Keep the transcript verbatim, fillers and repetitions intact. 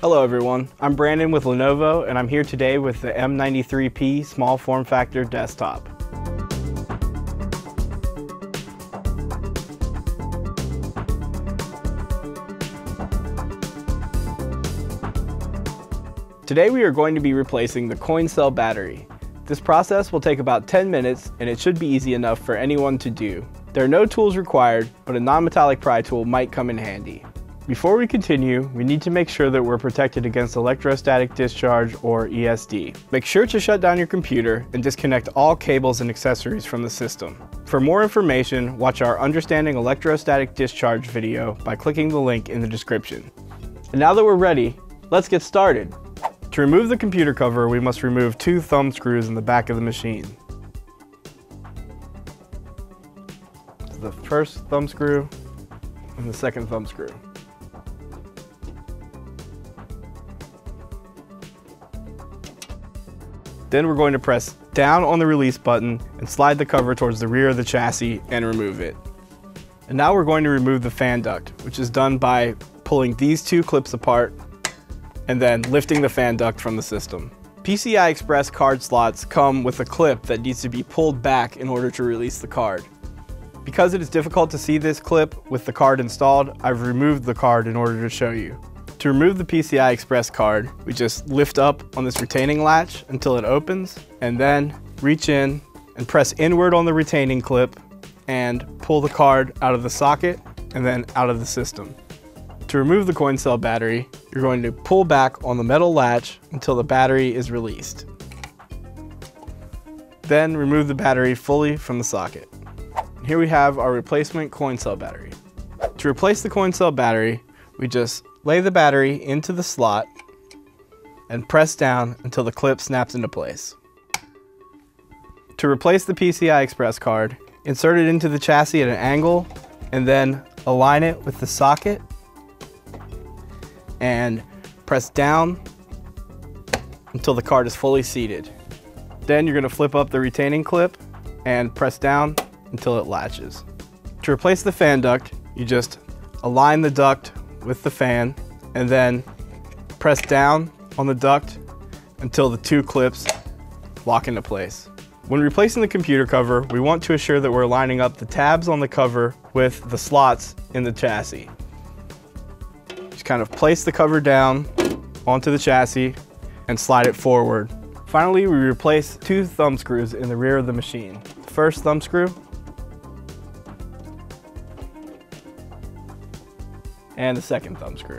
Hello everyone, I'm Brandon with Lenovo and I'm here today with the M ninety-three P small form factor desktop. Today we are going to be replacing the coin cell battery. This process will take about ten minutes and it should be easy enough for anyone to do. There are no tools required, but a non-metallic pry tool might come in handy. Before we continue, we need to make sure that we're protected against electrostatic discharge, or E S D. Make sure to shut down your computer and disconnect all cables and accessories from the system. For more information, watch our Understanding Electrostatic Discharge video by clicking the link in the description. And now that we're ready, let's get started. To remove the computer cover, we must remove two thumb screws in the back of the machine. The first thumb screw and the second thumb screw. Then we're going to press down on the release button and slide the cover towards the rear of the chassis and remove it. And now we're going to remove the fan duct, which is done by pulling these two clips apart and then lifting the fan duct from the system. P C I Express card slots come with a clip that needs to be pulled back in order to release the card. Because it is difficult to see this clip with the card installed, I've removed the card in order to show you. To remove the P C I Express card, we just lift up on this retaining latch until it opens, and then reach in and press inward on the retaining clip and pull the card out of the socket and then out of the system. To remove the coin cell battery, you're going to pull back on the metal latch until the battery is released. Then remove the battery fully from the socket. Here we have our replacement coin cell battery. To replace the coin cell battery, we just lay the battery into the slot and press down until the clip snaps into place. To replace the P C I Express card, insert it into the chassis at an angle and then align it with the socket and press down until the card is fully seated. Then you're going to flip up the retaining clip and press down until it latches. To replace the fan duct, you just align the duct with the fan and then press down on the duct until the two clips lock into place. When replacing the computer cover, we want to assure that we're lining up the tabs on the cover with the slots in the chassis. Just kind of place the cover down onto the chassis and slide it forward. Finally, we replace two thumb screws in the rear of the machine. The first thumb screw and the second thumb screw.